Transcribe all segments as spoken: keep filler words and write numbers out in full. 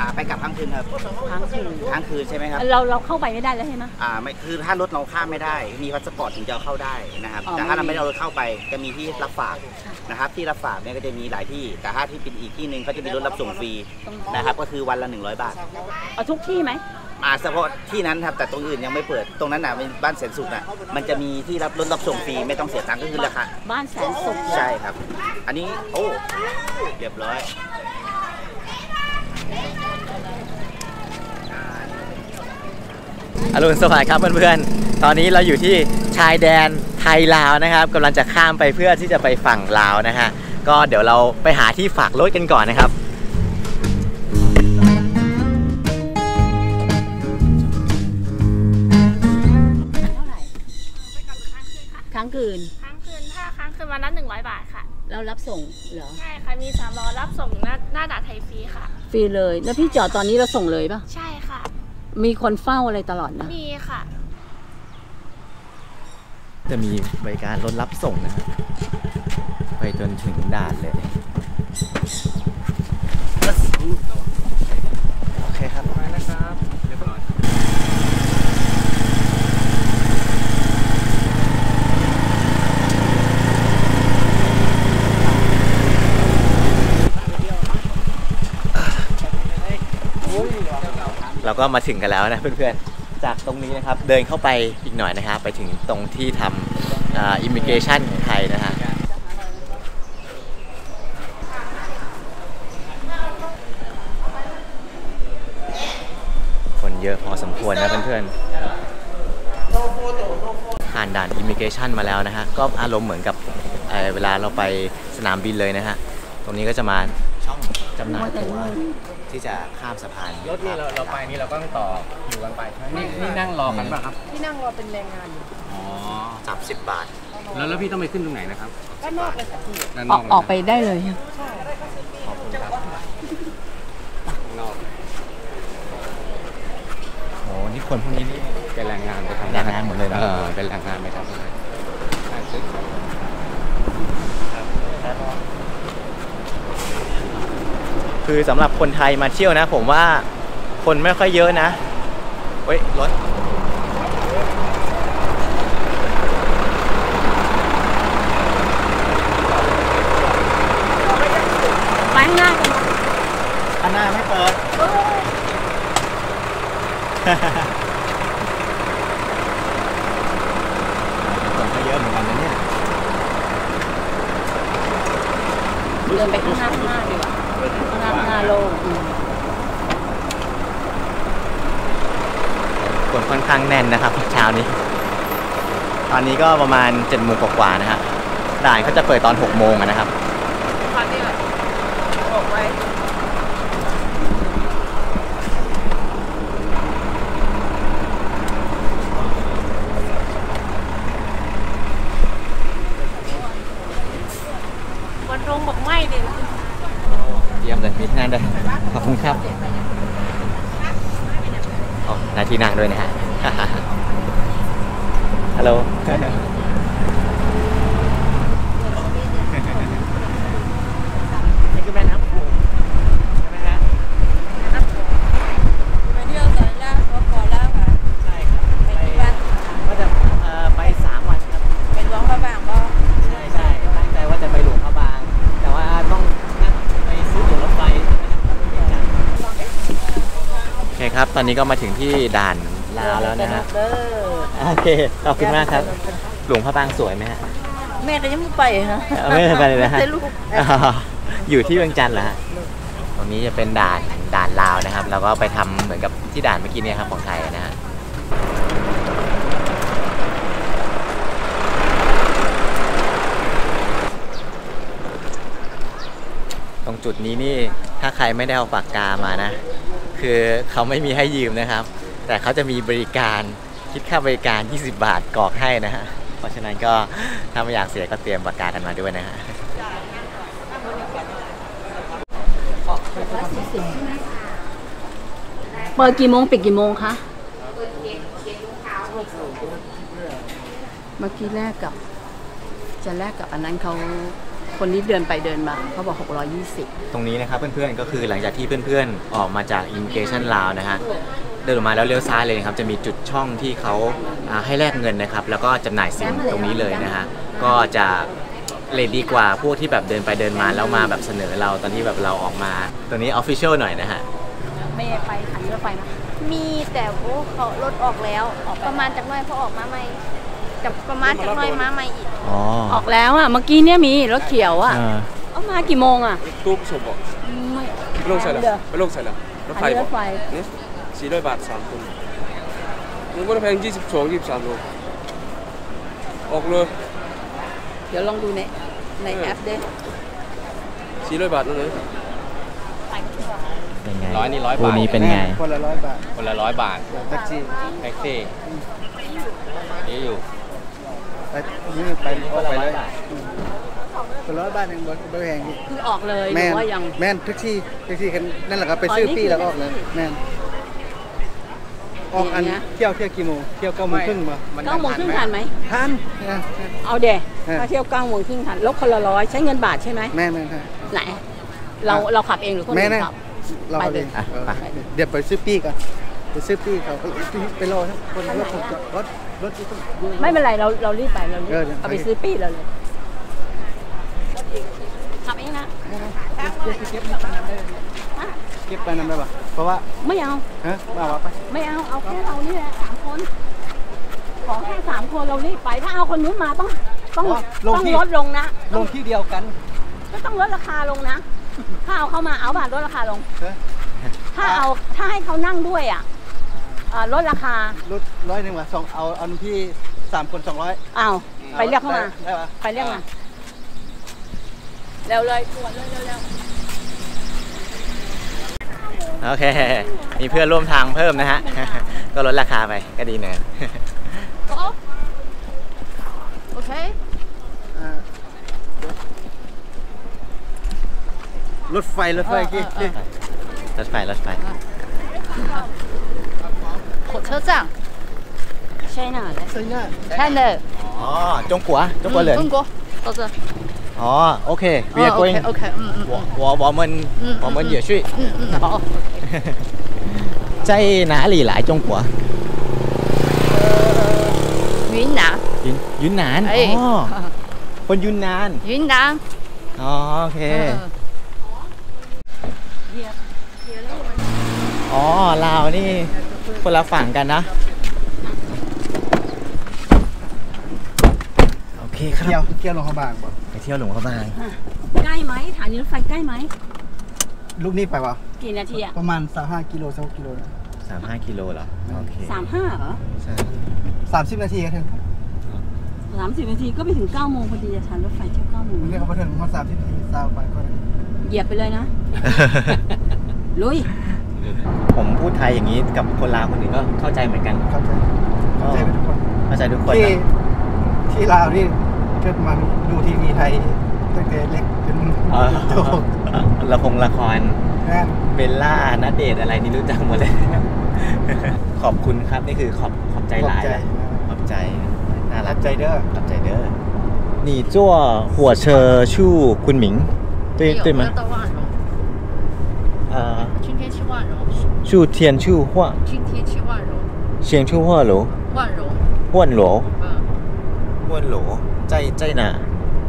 อ่าไปกลับค้างคืนครับค้างคืนค้างคืนใช่ไหมครับเราเราเข้าไปไม่ได้แล้วใช่ไหมอ่าไม่คือถ้ารถเราข้ามไม่ได้มีพาสปอร์ตถึงจะเข้าได้นะครับแต่ถ้าเราไม่เอารถเข้าไปจะมีที่รับฝากนะครับที่รับฝากเนี่ยก็จะมีหลายที่แต่ถ้าที่เป็นอีกที่หนึ่งเขาจะมีรถรับส่งฟรีนะครับก็คือวันละหนึ่งร้อยบาทเอาทุกที่ไหมอ่าเฉพาะที่นั้นครับแต่ตรงอื่นยังไม่เปิดตรงนั้นน่ะเป็นบ้านแสนสุขน่ะมันจะมีที่รับรถรับส่งฟรีไม่ต้องเสียตังค์ก็คือราคาบ้านแสนสุขใช่ครับอันนี้โอ้เรียบร้อยอรุณสวัสดิ์ครับเพื่อนๆตอนนี้เราอยู่ที่ชายแดนไทยลาวนะครับกำลังจะข้ามไปเพื่อที่จะไปฝั่งลาวนะฮะก็เดี๋ยวเราไปหาที่ฝากรถกันก่อนนะครับค้างคืนค้างคืนถ้าค้างคืนวันละหนึ่งร้อยบาทค่ะเรารับส่งเหรอใช่ค่ะมีสามล้อรับส่งหน้าหน้าด่านไทยฟรีค่ะฟรีเลยแล้วพี่จอดตอนนี้เราส่งเลยป่ะใช่ค่ะมีคนเฝ้าอะไรตลอดนะมีค่ะจะมีบริการรถรับส่งนะฮะไปจนถึงด่านเลยโอเคครับไปแล้วครับเรียบร้อยเราก็มาถึงกันแล้วนะเพื่อนๆจากตรงนี้นะครับเดินเข้าไปอีกหน่อยนะครับไปถึงตรงที่ทำอิมิเกชันของไทยนะฮะคนเยอะพอสมควรนะเพื่อนๆผ่านด่านอิมิเกชันมาแล้วนะฮะก็อารมณ์เหมือนกับเวลาเราไปสนามบินเลยนะฮะตรงนี้ก็จะมาช่องจำหน่ายตั๋วที่จะข้ามสะพานรถนี่เราเราไปนี่เราก็ต้องต่ออยู่กันไปนี่นี่นั่งรอกันป่ะครับที่นั่งรอเป็นแรงงานอยู่อ๋อสามสิบบาทแล้วแล้วพี่ต้องไปขึ้นตรงไหนนะครับด้านนอกเลยค่ะพี่ด้านนอกออกไปได้เลยใช่ขอบคุณครับนอกโอ้นี่คนพวกนี้นี่เป็นแรงงานไปทำแรงงานหมดเลยนะเออเป็นแรงงานไปทำอะไรคือสำหรับคนไทยมาเที่ยวนะผมว่าคนไม่ค่อยเยอะนะเฮ้ยรถไปข้างหน้ากันข้างหน้าไม่เปิดคนก็เยอะเหมือนกันนะเนี่ยเดินไปข้างหน้าข้างหน้าดีกว่าคนค่อนข้างแน่นนะครับเช้านี้ตอนนี้ก็ประมาณเจ็ดโมงกว่าๆนะฮะด่านเขาจะเปิดตอนหกโมงนะครับวันตรงบอกไม่เด่นเยี่ยมเลยมีที่นั่งด้วยขอบคุณครับอ๋อนาทีนั่งด้วยนะฮะฮัลโหลนี่คือแม่น้ำโขงใช่ไหมฮะแม่น้ำโขงมาเที่ยวสายล่าก็พอล่าค่ะใช่ครับไปกี่วันก็จะไปสามวันครับไปหลวงพระบางก็ใช่ใช่ตั้งใจว่าจะไปหลวงพระบางแต่ว่าต้องโอเคครับตอนนี้ก็มาถึงที่ด่านลาวแล้วนะฮะโอเคขอบคุณมากครับหลวงพระบางสวยไหมฮะแม่ก็ยังไม่ไปฮะไม่ไปเลยนะฮะอยู่ที่เวียงจันทร์เหรอฮะตรงนี้จะเป็นด่านด่านลาวนะครับแล้วก็ไปทำเหมือนกับที่ด่านเมื่อกี้เนี่ยครับของไทยนะฮะตรงจุดนี้นี่ถ้าใครไม่ได้เอาปากกามานะคือเขาไม่มีให้ยืมนะครับแต่เขาจะมีบริการคิดค่าบริการยี่สิบบาทกรอกให้นะฮะเพราะฉะนั้นก็ถ้าไม่อยากเสียก็เตรียมปากกากันมาด้วยนะฮะเปิดกี่โมงปิดกี่โมงคะเมื่อกี้แรกกับจะแรกกับอันนั้นเขา คนที่เดินไปเดินมาเขาบอกหกร้อยยี่สิบตรงนี้นะครับเพื่อนๆก็คือหลังจากที่เพื่อนๆออกมาจาก Immigration ลาวนะฮะเดินออกมาแล้วเลี้ยวซ้ายเลยนะครับจะมีจุดช่องที่เขาให้แลกเงินนะครับแล้วก็จำหน่ายสินตรงนี้เลยนะฮะก็จะเลยดีกว่าพวกที่แบบเดินไปเดินมาแล้วมาแบบเสนอเราตอนที่แบบเราออกมาตรงนี้ Official หน่อยนะฮะไม่ไปขันรถไฟนะมีแต่โอ้เขารถออกแล้วออกประมาณจากน้อยพอออกมาใหม่กับประมาณจากน้อยมาใหม่อีกอ๋อออกแล้วอ่ะเมื่อกี้เนี่ยมีรถเขียวอ่ะเอามากี่โมงอ่ะตู้สมบ่ไม่ลงใส่ละไม่ลงใส่ละรถไฟรถไฟนี่สี่ร้อยบาทสามคนมึงว่าแพงยี่สิบสองยี่สิบสามโลออกเลยเดี๋ยวลองดูในในแอปเด้สี่ร้อยบาทนั่นเลยร้อยนี่ร้อยบาทคู่นี้เป็นไงคนละร้อยบาทคนละร้อยบาทแท็กซี่แท็กซี่นี่อยู่ไปนี่ไปออกไปเลยคนละร้อยบาทหนึ่งบริเวณคือออกเลยแม่แม่แท็กซี่แท็กซี่คันนั่นแหละครับไปซื้อพี่แล้วออกเลยแม่ออกอันเที่ยวเที่ยวกี่โมงเที่ยวเก้าโมงครึ่งมาเก้าโมงครึ่งทันไหมทันเอาเดะถ้าเที่ยวเก้าโมงครึ่งทันลบคนละร้อยใช้เงินบาทใช่ไหมแม่แม่ไหนเราเราขับเองหรือคนอื่นขับเราเองเดี๋ยวไปซื้อปีกันไปซื้อปีเขาไปรอทั้งคนรถรถรถไม่เป็นไรเราเรารีบไปเราเอาไปซื้อปีเราเลยขับเองนะเก็บไปนำได้เก็บไปนำได้ปะเพราะว่าไม่เอาฮะไม่เอาไม่เอาเอาแค่เรานี่แหละสามคนขอแค่สามคนเรารีบไปถ้าเอาคนนู้นมาต้องต้องต้องลดลงนะลงที่เดียวกันก็ต้องลดราคาลงนะถ้าเอาเข้ามาเอาบาทลดราคาลงถ้าเอาถ้าให้เขานั่งด้วยอ่ะลดราคาลดร้อยหนึ่งว่ะสองเอาเอาพี่สามคนสองร้อยเอาไปเรียกเข้ามาไปเรียกมาเร็วเลยด่วนเลยเร็วๆโอเคมีเพื่อนร่วมทางเพิ่มนะฮะก็ลดราคาไปก็ดีนะโอเครถไฟรถไฟกี่รถไฟรถไฟ火车站ใช่หน้าเลยใช่หน้าใช่เลยอ๋อ中国中国人中国到这อ๋อโอเค we are going โอเคอืม我我我们我们也去嗯嗯好在哪里来中国云南云云南อ๋อคนยูนนานยูนนานอ๋อโอเคอ๋อลาวนี่คนละฝั่งกันนะโอเคครับเที่ยวเที่ยวหลวงพระบางบ่ไปเที่ยวหลวงพระบางใกล้ไหมฐานีรถไฟใกล้ไหมลูกนี่ไปวะกี่นาทีอะประมาณสามห้ากิโลสามกิโลสามห้ากิโลเหรอโอเคสามห้าเหรอสามสิบนาทีก็ถึงสามสิบนาทีก็ไปถึงเก้าโมงพอดีจะทันรถไฟเที่ยวเก้าโมงเรียกเขาไปถึงเขาสามสิบนาทีเศร้าไปก็เหยียบไปเลยนะลุยผมพูดไทยอย่างนี้กับคนลาวคนอื่นก็เข้าใจเหมือนกันเข้าใจเข้าใจทุกคนเข้าใจทุกคนที่ที่ลาวนี่เกิดมาดูทีวีไทยตั้งแต่เล็กจนโตละครละครเบลล่าณเดชน์อะไรนี่รู้จักหมดเลยขอบคุณครับนี่คือขอบขอบใจหลายขอบใจน่ารักใจเด้อขอบใจเด้อหนีจั่วหัวเชอชู่คุณหมิง对对吗？呃，今天去万荣。去天去万。今天去万荣。先去万荣。万荣。万荣。嗯。万荣在在哪？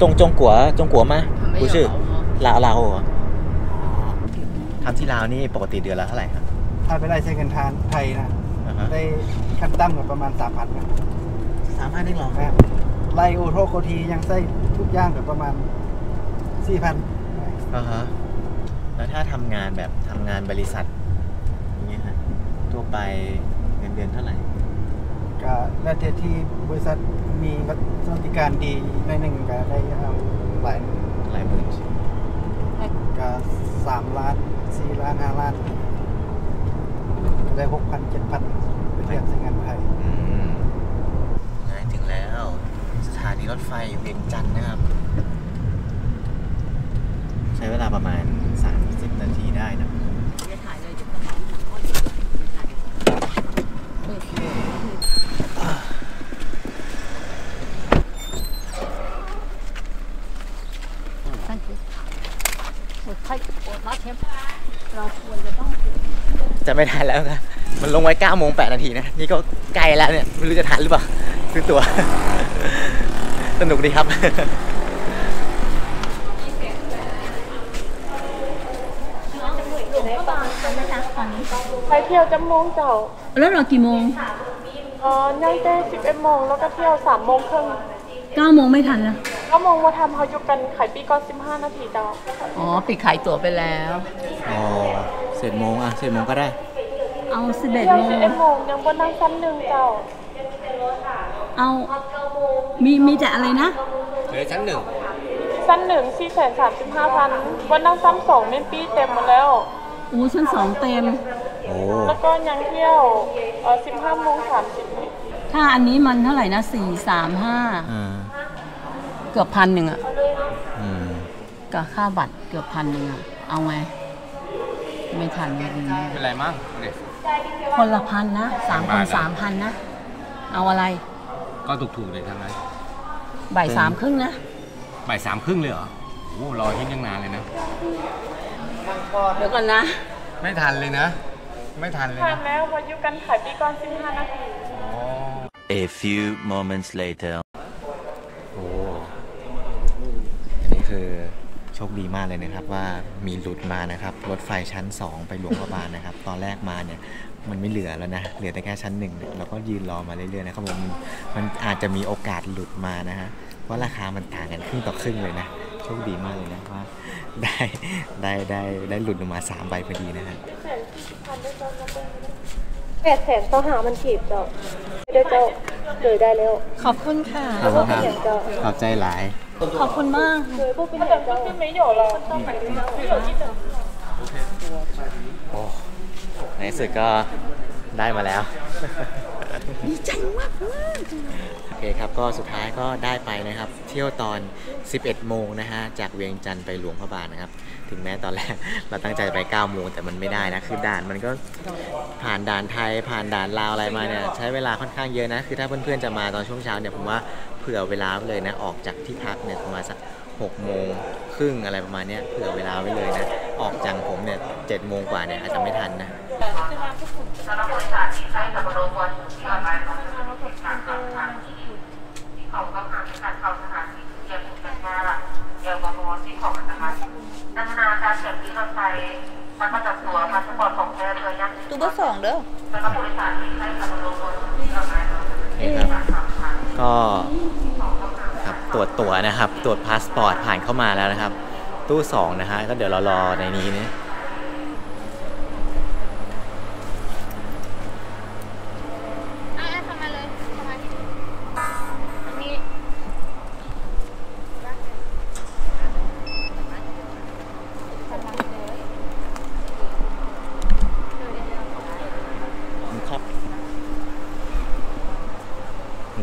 中中国中国吗？不是，老老哦。ทำที่ลาวนี่ปกติเดือนละเท่าไหร่ครับถ้าไปได้ใช้เงินทานไทยนะได้ขั้นต่ำประมาณสามพันสามพันได้หรอครับไลโอโทโคทียังใช้ทุกอย่างประมาณสี่พันอ่าฮะแล้วถ้าทำงานแบบทำงานบริษัทอย่างเงี้ยฮะทั่วไปเงินเดือนเท่าไหร่ก็แล้วแต่ที่บริษัทมีสวัสดิการดีในหนึ่งก็ได้หลายหลายหมื่นก็สามล้านสี่ล้านห้าล้านได้หกพันเจ็ดพันเป็นเรื่องใช้งานไทยถึงแล้วสถานีรถไฟเวียงจันทน์นะครับใช้เวลาประมาณสามสิบนาทีได้นะโอเค จะไม่ทันแล้วนะมันลงไว้เก้าโมงแปดนาทีนะนี่ก็ใกล้แล้วเนี่ยไม่รู้จะทันหรือเปล่าซื้อตั๋วสนุกดีครับไปเที่ยวจะโมงเจ้าแล้วรอกี่โมงอ๋อนั่งได้สิบเอ็ดโมงแล้วก็เที่ยวสามโมงครึ่งเก้าโมงไม่ทันนะเก้าโมงมาทำเขาจุกันขายปีก่อนสิบห้านาทีเจ้าอ๋อปิดขายตั๋วไปแล้วอ๋อเสร็จโมงอ่ะเสร็จโมงก็ได้เอาสิบเอ็ดโมงสิบเอ็ดโมงยังก็นั่งชั้นหนึ่งเจ้าเอามีมีจะอะไรนะเหลือชั้นหนึ่งชั้นหนึ่งสี่แสนสามสิบห้าพันวันนั่งซ้ำสองเมนปีเต็มหมดแล้วโอ้ชั้นสองเต็มแล้วก็ยังเที่ยวสิบห้าโมงสามสิบถ้าอันนี้มันเท่าไหร่นะสี่สามห้าเกือบพันหนึ่งอะกับค่าบัตรเกือบพันหนึ่งอะเอาไงไม่ทันเลยเป็นไรมั่งคนละพันนะสามคนสามพันนะเอาอะไรก็ถูกถูกเลยทั้งนั้นบ่ายสามครึ่งนะบ่ายสามครึ่งเลยเหรอโอ้รอทิ้งยังนานเลยนะเดี๋ยวก่อนนะไม่ทันเลยนะไม่ทันเลยนะทันแล้วพออยู่กันขายปีก่อนสิบห้านาทีโอ้ a few moments later โอ้อันนี้คือโชคดีมากเลยนะครับว่ามีหลุดมานะครับรถไฟชั้นสองไปหลวงพระบางนะครับตอนแรกมาเนี่ยมันไม่เหลือแล้วนะเหลือแต่แค่ชั้นหนึ่งแล้วก็ยืนรอมาเรื่อยๆนะครับผมมันอาจจะมีโอกาสหลุดมานะฮะเพราะราคามันต่างกันครึ่งต่อครึ่งเลยนะโชคดีมากเลยนะว่าได้ได้ได้ได้หลุดลงมาสามใบพอดีนะฮะแปดแสนต้องหามันขีดเจ้าเดี๋ยวเจ้าเดี๋ยวได้แล้วขอบคุณค่ะขอบใจหลายขอบคุณมากเดี๋ยวพวกพี่เดี๋ยวเจ้าไม่หยอกเราโอ้ในสุดก็ได้มาแล้วดีใจมากมากโอเคครับก็สุดท้ายก็ได้ไปนะครับเที่ยวตอนสิบเอ็ดโมงนะฮะจากเวียงจันทร์ไปหลวงพระบางนะครับถึงแม้ตอนแรกเราตั้งใจไปเก้าโมงแต่มันไม่ได้นะคือด่านมันก็ผ่านด่านไทยผ่านด่านลาวอะไรมาเนี่ยใช้เวลาค่อนข้างเยอะนะคือถ้าเพื่อนๆจะมาตอนช่วงเช้าเนี่ยผมว่าเผื่อเวลาเลยนะออกจากที่พักเนี่ยประมาณสักหกโมงครึ่งอะไรประมาณนี้เผื่อเวลาไว้เลยนะออกจากผมเนี่ยเจ็ดโมงกว่าเนี่ยอาจจะไม่ทันนะตู้เบอร์สองเด้อก็ตรวจตั๋วนะครับตรวจพาสปอร์ตผ่านเข้ามาแล้วนะครับตู้สองนะฮะก็เดี๋ยวเรารอในนี้นะ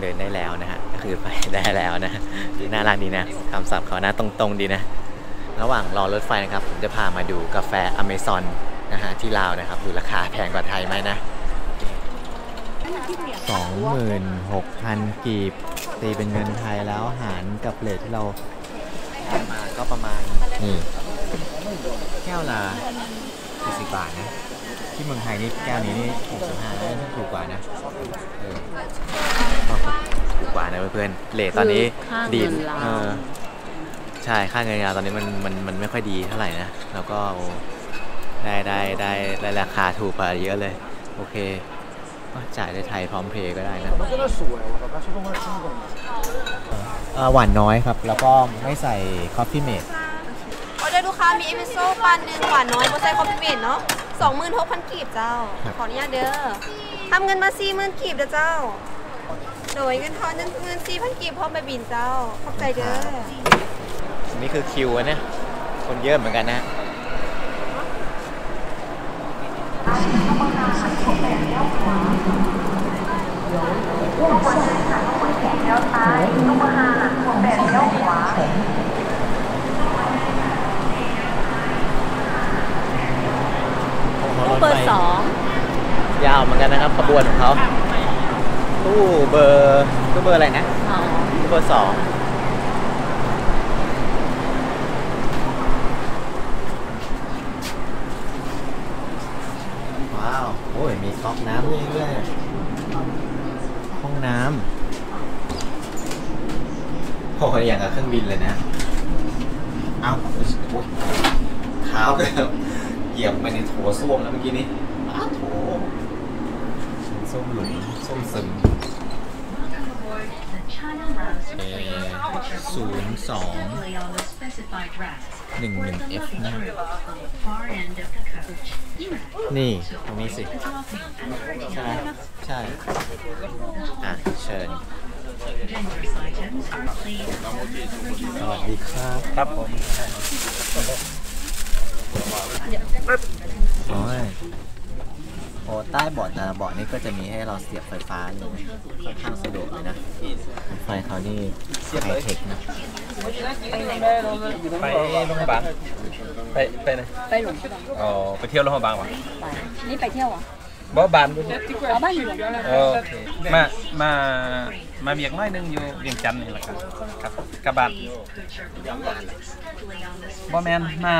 เดินได้แล้วนะฮะก็คือไปได้แล้วนะน่ารักดีนะคำศัพท์เขานะตรงๆดีนะระหว่างรอรถไฟนะครับผมจะพามาดูกาแฟอเมซอนนะฮะที่ลาวนะครับดูราคาแพงกว่าไทยไหมนะ สองหมื่นหกพัน กีบตีเป็นเงินไทยแล้วหารกับเลทที่เราได้มาก็ประมาณนี่แก้วละสี่สิบบาทนะที่เมืองไทยนี่แก้วนี้นี่หกสิบห้าแล้วถูกกว่านะถูกกว่านะเพื่อนๆเลทตอนนี้ดีใช่ค่าเงินลาวตอนนี้มันมันมันไม่ค่อยดีเท่าไหร่นะแล้วก็ได้ได้ได้ได้ราคาถูกกว่าเยอะเลยโอเคก็จ่ายได้ไทยพร้อมเพย์ก็ได้นะหวานน้อยครับแล้วก็ไม่ใส่คอฟฟี่เมดออเดอร์ลูกค้ามีเอสเปรสโซ่ปันหนึ่งหวานน้อยไม่ใส่คอฟฟี่เมดเนาะสองหมื่นหกพันกีบเจ้าขออนุญาตเด้อทำเงินมาสี่หมื่นกีบเด้อเจ้าโดยเงินทอนเงินสี่พันกีบพร้อมไปบินเจ้าขอบใจเด้อนี่คือคิวนะคนเยอะเหมือนกันนะตู้เบอร์สองยาวเหมือนกันนะครับขบวนของเขาตู้เบอร์ตู้เบอร์อะไรนะตู้เบอร์สอง ว้าวโอ้ยมีก๊อกน้ำด้วยด้วยห้องน้ำโอ้ยอย่างกับเครื่องบินเลยนะเอ้าเท้าก็เหยียบไปในโถส้วมแล้วเมื่อกี้นี้โถส้วมหลุมส้วมซึมศูนย์สองหนึ่งหนึ่งเอฟนะนี่ตรงนี้สิใช่ใช่อ่ะเชิญสวัสดีครับครับผมโอ้ยโอ้ใต้บอร์ดนะบอร์ดนี้ก็จะมีให้เราเสียบไฟฟ้าอยู่ค่อนข้างสะดวกเลยนะไฟเขานี่ไฮเทคนะไปโรงพยาบาลไปไปไหนไปหลวงอ๋อไปเที่ยวโรงพยาบาลวะนี่ไปเที่ยวอ่ะบ่บ้านอ๋อบ้านอยู่หลวงโอเคมามามาเบียกน้อยนึงอยู่เวียงจันทร์นี่แหละครับครับกระบะบ่แม่นมา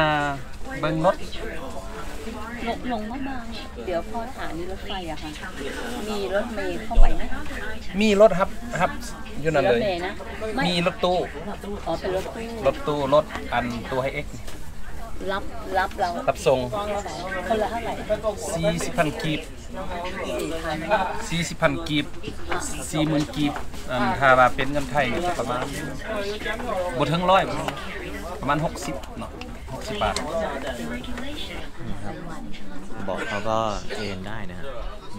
เบิ่งรถลงลงบ้างเดี๋ยวพอสถานีรถไฟอะค่ะมีรถเมล์เข้าไปไหมมีรถครับครับอยู่นั่นเลยมีรถตู้อ๋อเป็นรถตู้รถตู้รถอันตัวไฮเอ็กซ์รับรับเรารับส่งคนละเท่าไหร่สี่สิบพันกีบสี่สิบพันกีบสี่หมื่นกีบถ้าว่าเป็นเงินไทยประมาณบทถึงร้อยประมาณหกสิบเนาะหกสิบบาทบอกเขาก็เอนได้นะฮะ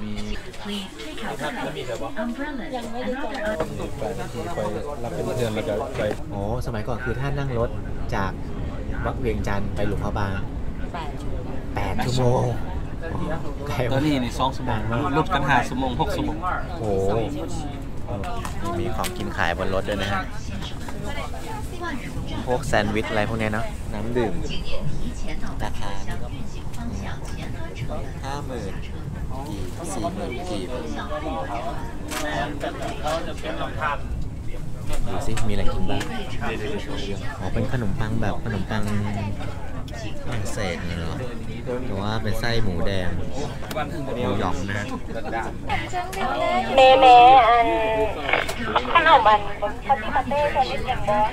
มีโอ้สมัยก่อนคือถ้านั่งรถจากวัดเวียงจันทร์ไปหลวงพระบางแปดชั่วโมงตัวนี้ในสองชั่วโมงรถกันหาชั่วโมงหกชั่วโมงโอ้มีของกินขายบนรถด้วยนะฮะพวกแซนด์วิชอะไรพวกนี้เนาะน้ำดื่มราคาห้าหมื่นสี่หมื่นกีบดูสิมีอะไรกินบ้างอ๋อเป็นขนมปังแบบขนมปังฝรั่งเศสเนาะแต่ว่าเป็นไส้หมูแดงหมูหยองนะเมเมอันขนมอันคาติปาเต้แซนด์วิชอย่างเดียว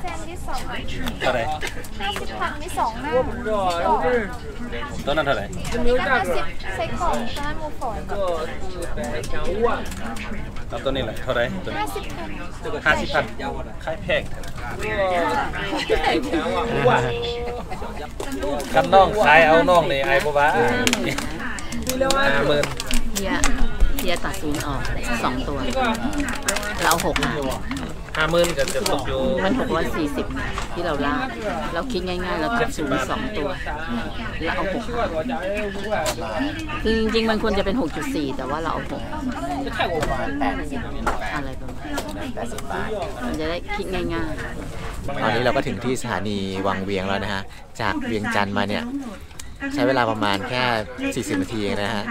แซนด์วิชสองอะไรห้าสิบพันนี่สองหน้าต้นนั้นเท่าไหร่ห้าสิบใส่ของต้นหมูฝอยต้นนี้แหละเท่าไหร่ห้าสิบพันห้าสิบพันค่ายแพงกันน้องชายเอาน้องในไอ้บัวบ้าห้าหมื่นเฮียเฮียตัดศูนย์ออกสองตัวเราหกหาห้าหมื่นจะจะตกอยู่มันหกร้อยสี่สิบที่เราลากเราคิดง่ายๆเราตัดศูนย์สองตัวเราเอาหกจริงๆมันควรจะเป็น หกจุดสี่ แต่ว่าเราเอาหกอะไรประมาณมันจะได้คิดง่ายๆตอนนี้เราก็ถึงที่สถานีวังเวียงแล้วนะฮะจากเวียงจันทร์มาเนี่ยใช้เวลาประมาณแค่สี่สิบนาทีนะฮะ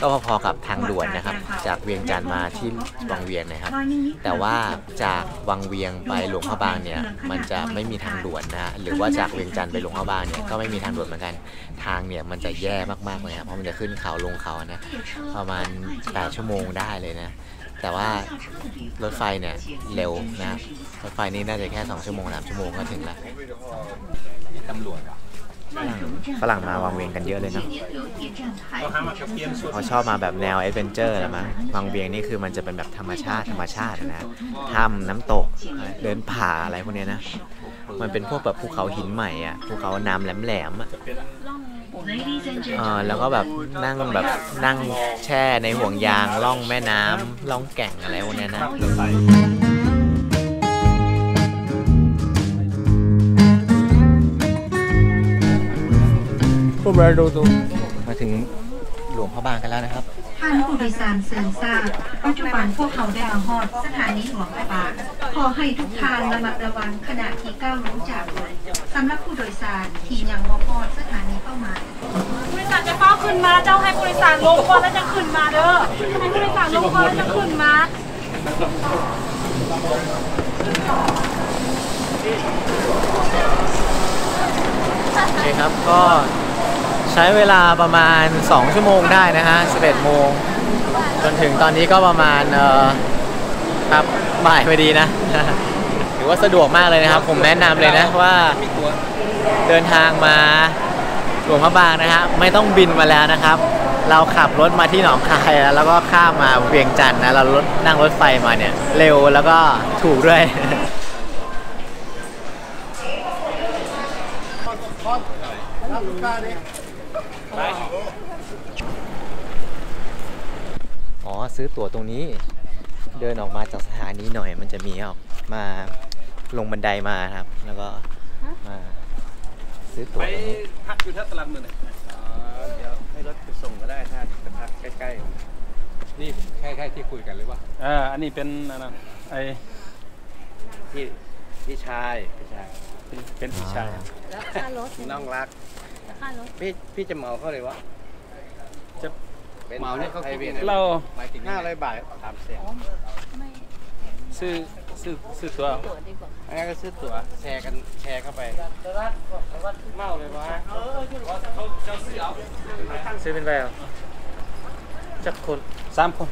ก็พอๆกับทางด่วนนะครับจากเวียงจันทร์มาที่วังเวียงนะครับแต่ว่าจากวังเวียงไปหลวงพระบางเนี่ยมันจะไม่มีทางด่วนนะฮะหรือว่าจากเวียงจันทร์ไปหลวงพระบางเนี่ยก็ไม่มีทางด่วนเหมือนกันทางเนี่ยมันจะแย่มากๆเลยครับเพราะมันจะขึ้นเขาลงเขานะประมาณแปดชั่วโมงได้เลยนะแต่ว่ารถไฟเนี่ยเร็วนะรถไฟนี้น่าจะแค่สองชั่วโมงสามชั่วโมงก็ถึงแล้วตำรวจฝรั่งมาวางเวียงกันเยอะเลยนะเขาชอบมาแบบแนวแอดเวนเจอร์นะมั้งวางเวียงนี่คือมันจะเป็นแบบธรรมชาติธรรมชาตินะถ้ำน้ำตกเดินผาอะไรพวกนี้นะมันเป็นพวกแบบภูเขาหินใหม่อ่ะภูเขาน้ำแหลมๆอ่ะแล้วก็แบบนั่งแบบนั่งแช่ในห่วงยางล่องแม่น้ำล่องแก่งอะไรพวกนี้นะมาถึงหลวงพระบางกันแล้วนะครับท่านผู้โดยสารเสื่อมทราบปัจจุบันพวกเขาได้มาฮอดสถานีหลวงพระบางขอให้ทุกท่านระมัดระวังขณะที่ก้าวลงจากรถสำหรับผู้โดยสารที่ยังมาฮอดสถานีเป้าหมายผู้โดยสารจะก้าวขึ้นมาเจ้าให้ผู้โดยสารลงก่อนแล้วจะขึ้นมาเด้อให้ผู้โดยสารลงก่อนแล้วจะขึ้นมาโอเคครับก็ใ ช้เวลาประมาณสองชั่วโมงได้นะฮะสิบเอ็ดโมงจนถึงตอนนี้ก็ประมาณเออครับบ่ายพอดีนะถือว่าสะดวกมากเลยนะครับผมแนะนำเลยนะว่าเดินทางมาหลวงพระบางนะฮะไม่ต้องบินมาแล้วนะครับเราขับรถมาที่หนองคายแล้วก็ข้ามมาเวียงจันทร์นะเรารถนั่งรถไฟมาเนี่ยเร็วแล้วก็ถูกด้วยอ๋อซื้อตั๋วตรงนี้เดินออกมาจากสถานีหน่อยมันจะมีออกมาลงบันไดมาครับแล้วก็มาซื้อตั๋วตรงนี้พักอยู่ท่าตะลังมือหน่อยเดี๋ยวให้รถไปส่งก็ได้ถ้าจะพักใกล้ๆนี่ใกล้ๆที่คุยกันหรือเปล่าอ่าอันนี้เป็นอะไรไอ้ที่พี่ชายพี่ชายเป็นพี่ชายแล้วค่ารถน้องรักพี่พี่จะเหมาเขาเลยวะจะเหมาเนี่ยเขาคิดเราห้าร้อยบาทสามแสนซื้อซื้อซื้อตั๋วงั้นก็ซื้อตั๋วแชร์กันแชร์เข้าไปเมาเลยวะซื้อเป็นไปเหรอจักคนสามคน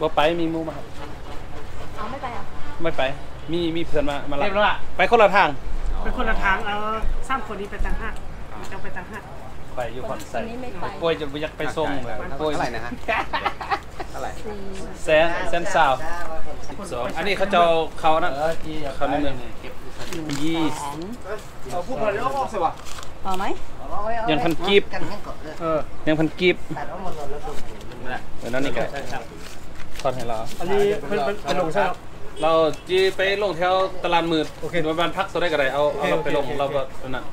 บ่ไปมีมูมาเอาไม่ไปอ่ะไม่ไปมีมีเพื่อนมามารับไปคนละทางไปคนละทางเอาสามคนนี้ไปต่างห้างจะไปต่างห้างไปอยู่ขอนไส้ป่วยจะอยากไปส่งเลยป่วยอะไรนะฮะอะไรแซนแซนสาวสองอันนี้เขาจะเขานะเขาเนี่ยยี่สิบพูดอะไรก็ออกสิวะออกไหมยังพันกีบเออยังพันกีบเดี๋ยวนั่นนี่กันทอดให้เราอันนี้เป็นเป็นลงใช่ไหมเราจีไปลงแถวตลาดมืดโอเควันพักตัวได้ก็ได้เอาเราไปลงเราก็นั่น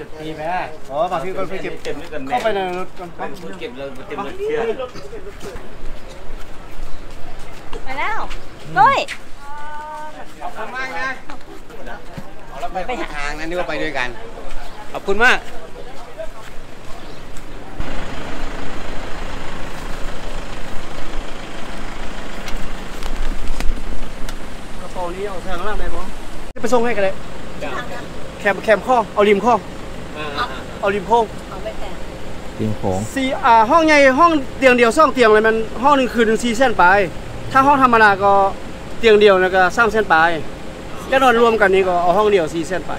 จุดทีไหมอ๋อบางทีก็ไปเก็บเก็บด้วยกันเข้าไปในรถกันเก็บเลยเก็บเลยเที่ยวไปแล้วเฮ้ยขอบคุณมากนะเราไปทางนั้นนี่ว่าไปด้วยกันขอบคุณมากไปส่งให้กันเลยแคมแคมข้อเอาริมข้อเอาริมโค้งเตียงโค้งสี่อ่าห้องใหญ่ห้องเตียงเดียวสองเตียงเลยมันห้องหนึ่งคืนหนึ่งสี่เส้นไปถ้าห้องธรรมดาก็เตียงเดียวนะก็สามเส้นไปแล้วนอนรวมกันนี้ก็เอาห้องเดียวสี่เส้นไป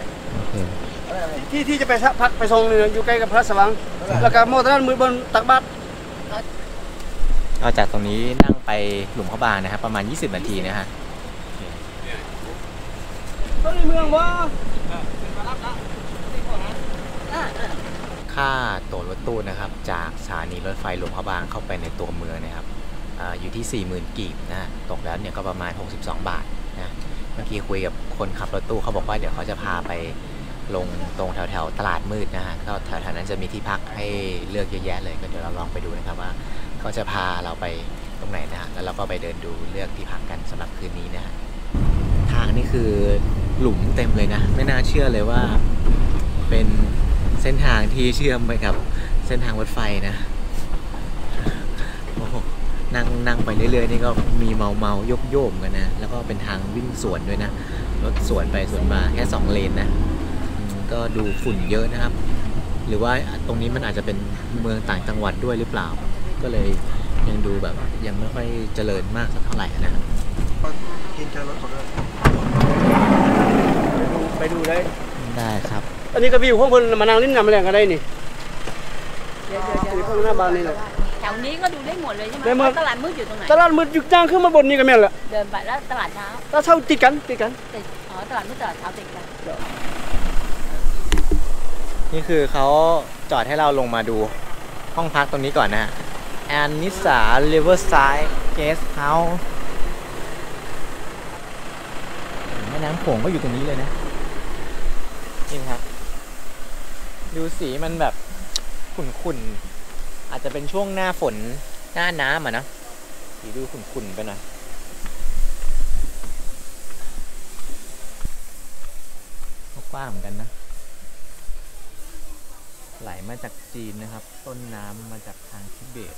ที่ที่จะไปพักไปส่งอยู่ใกล้กับพระสว่างแล้วก็มอเตอร์ด้านมือบนตักบัตรนอกจากตรงนี้นั่งไปหลุมพระบางนะครับประมาณยี่สิบนาทีนะฮะเมืองว่าค่าตั๋วรถตู้นะครับจากสถานีรถไฟหลวงพระบางเข้าไปในตัวเมืองนะครับ อ, อยู่ที่ สี่หมื่น กีบนะตกแล้วเนี่ยก็ประมาณหกสิบสองบาทนะเมื่อกี้คุยกับคนขับรถตู้เขาบอกว่าเดี๋ยวเขาจะพาไปลงตรงแถวแถวตลาดมืดนะฮะก็แถวๆนั้นจะมีที่พักให้เลือกเยอะแยะเลยก็เดี๋ยวเราลองไปดูนะครับว่าเขาจะพาเราไปตรงไหนนะฮะแล้วเราก็ไปเดินดูเลือกที่พักกันสำหรับคืนนี้นะฮะทางนี่คือหลุมเต็มเลยนะไม่น่าเชื่อเลยว่าเป็นเส้นทางที่เชื่อมไปกับเส้นทางรถไฟนะโอ้โหนั่งนั่งไปเรื่อยๆนี่ก็มีเมาเมาโยกโยมกันนะแล้วก็เป็นทางวิ่งสวนด้วยนะรถสวนไปสวนมาแค่สองเลนนะก็ดูฝุ่นเยอะนะครับหรือว่าตรงนี้มันอาจจะเป็นเมืองต่างจังหวัดด้วยหรือเปล่าก็เลยยังดูแบบยังไม่ค่อยเจริญมากสักเท่าไหร่นะกินจานรถก่อนไปดูได้ได้ครับอันนี้ก็วิวของคนมานั่งลิ้นนำแรงก็ได้นี่ข้างหน้าบ้านนี่แหละแถวนี้ก็ดูได้หมดเลยใช่ไหมตลาดมืดอยู่ตรงไหนตลาดมืดอยู่จ้างขึ้นมาบนนี่ก็แม่นละเดินไปแล้วตลาดเช้าตลาดเช้าติดกันติดกันอ๋อตลาดมืดตลาดเช้าติดกันนี่คือเขาจอดให้เราลงมาดูห้องพักตรงนี้ก่อนนะฮะแอนนิสาริเวอร์ไซด์เกสต์เฮาส์แม่น้ำโขงก็อยู่ตรงนี้เลยนะนี่ครับดูสีมันแบบขุ่นๆอาจจะเป็นช่วงหน้าฝนหน้าน้ำอ่ะนะสีดูขุ่นๆไปหน่อยกว้างเหมือนกันนะไหลมาจากจีนนะครับต้นน้ำมาจากทางทิเบต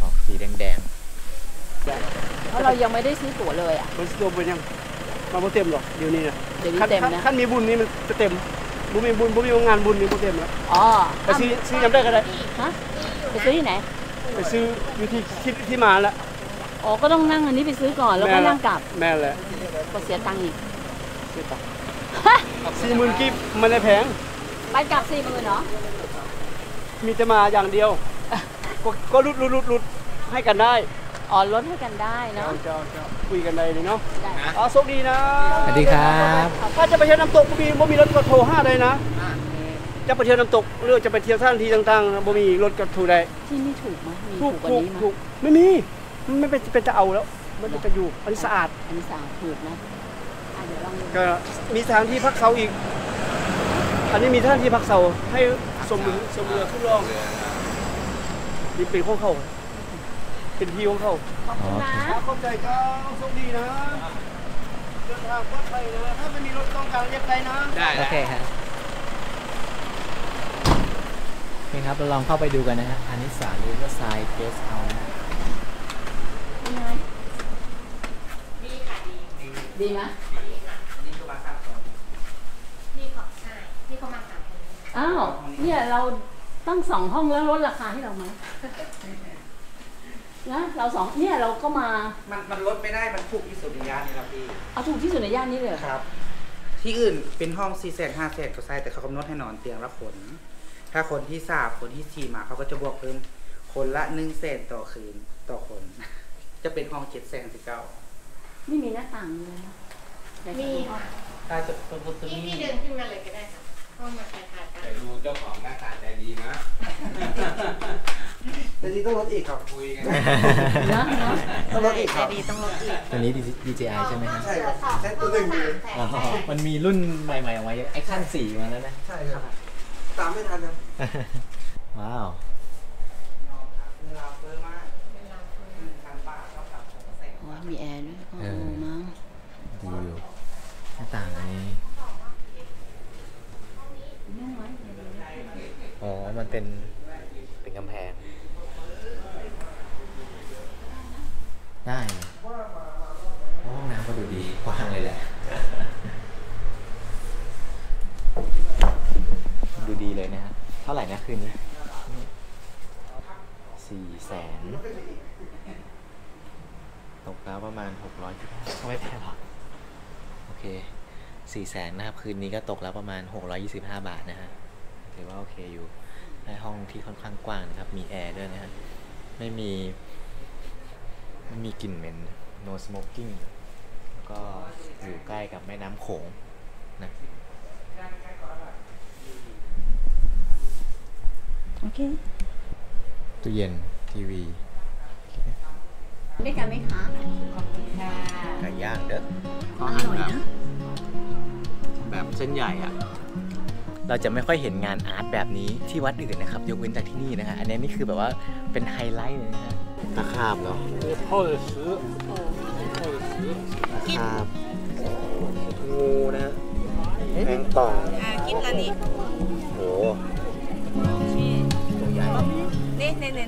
ออกสีแดงๆเพราะเรายังไม่ได้ซื้อตั๋วเลยอ่ะซื้อตั๋วไปยังมาเต็มหรอเดี๋ยวนี้นะขั้นมีบุญนี่มันจะเต็ม บุญมีบุญบุญมีงานบุญมีโปรเจกต์แล้วอ๋อไปซื้อซื้อจำได้ก็ได้ฮะไปซื้อที่ไหนไปซื้อวิธีคิดที่มาละอ๋อก็ต้องนั่งอันนี้ไปซื้อก่อนแล้วก็นั่งกลับแม่แหละก็เสียตังค์อีกเสียตังค์สี่หมื่นกิฟต์มันเลยแพงไปกลับสี่หมื่นเนาะมีจะมาอย่างเดียวก็รุดรุดรุดรุดให้กันได้อ๋อลดให้กันได้เนาะคุยกันได้เลยเนาะอ๋อโชคดีนะสวัสดีครับถ้าจะไปเที่ยวน้ำตกมีบ่มีรถกระโถห้าเลยนะจะไปเที่ยวน้ำตกหรือจะไปเที่ยวท่านทีต่างๆบ่มีรถกระโถได้ที่นี่ถูกไหมถูกถูกถูกไม่มีไม่เป็นเป็นจะเอาแล้วมันจะอยู่อันสะอาดอันสะอาดถูกนะก็มีทางที่พักเสาอีกอันนี้มีท่านที่พักเสาให้สมบูรณ์สมบูรณ์ทุกรอบนี่เป็นข้อเข้าเป็นที่ของเขาขอบคุณนะขอบใจเขาโชคดีนะเดินทางปลอดภัยนะถ้าไม่มีรถต้องการเรียกได้นะได้โอเคครับโอเคครับเราลองเข้าไปดูกันนะฮะอานิสาหรือว่าทรายเกสเฮาส์นะดีค่ะดีดีไหมนี่ก็มาสามคนนี่ก็ใช่นี่ก็มาสามคนอ้าวเนี่ยเราตั้งสองห้องแล้วลดราคาให้เราไหมนะเราสองเนี่ยเราก็มามันมันลดไม่ได้มันถูกที่สุดในย่านนี้ครับพี่เอาถูกที่สุดในย่านนี้เลยครับที่อื่นเป็นห้องสี่แสนห้าแสนก็ใช่แต่เขากำหนดให้นอนเตียงละคนถ้าคนที่สามคนที่สี่มาเขาก็จะบวกเพิ่มคนละหนึ่งแสนต่อคืนต่อคนจะเป็นห้องเจ็ดแสนสิบเก้าไม่มีหน้าต่างเลยมีค่ะใต้ตึกตรงประตูนี้พี่เดินขึ้นมาเลยก็ได้ค่ะห้องมาถ่ายถ่ายแต่ดูเจ้าของหน้าตาใจดีนะแต่ดีต้องลดอีกครับคุยกันต้องลดอีกครับแต่ดีต้องลดอีกตัวนี้ ดี เจ ไอ ใช่ไหมครับใช่ครับใช่ตัวหนึ่งมันมีรุ่นใหม่ๆออกมาเยอะ แอคชั่น โฟร์มาแล้วนะใช่ครับตามไม่ทันครับว้าวมีแอร์ด้วยโอ้โหมั้งดูอยู่หน้าต่างนี้อ๋อมันเป็นเป็นกำแพงได้ห้องน้ำก็ดูดีกว้างเลยแหละดูดีเลยนะฮะเท่าไหร่นะคืนนี้สี่แสนตกแล้วประมาณหกร้อยก็ไม่แพงหรอกโอเคสี่แสนนะครับคืนนี้ก็ตกแล้วประมาณหกร้อยยี่สิบห้าบาทนะฮะถือว่าโอเคอยู่ได้ห้องที่ค่อนข้างกว้างนะครับมีแอร์ด้วยนะฮะไม่มีมีกลิ่นเหม็น no smoking แล้วก็อยู่ใกล้กับแม่น้ำโขงนะโอเคตู้เย็นทีวีได้กันไหมคะขอบคุณค่ะไก่ย่างเด้ออร่อยนะแบบเส้นใหญ่อะเราจะไม่ค่อยเห็นงานอาร์ตแบบนี้ที่วัดอื่นนะครับยกเว้นจากที่นี่นะฮะอันนี้นี่คือแบบว่าเป็นไฮไลท์เลยนะฮะตะขาบเนาะพ่อเดือดซื้อพ่อเดือดซื้อตะขาบงูนะแมงป่องกินแล้วนี่โหตัวใหญ่นี่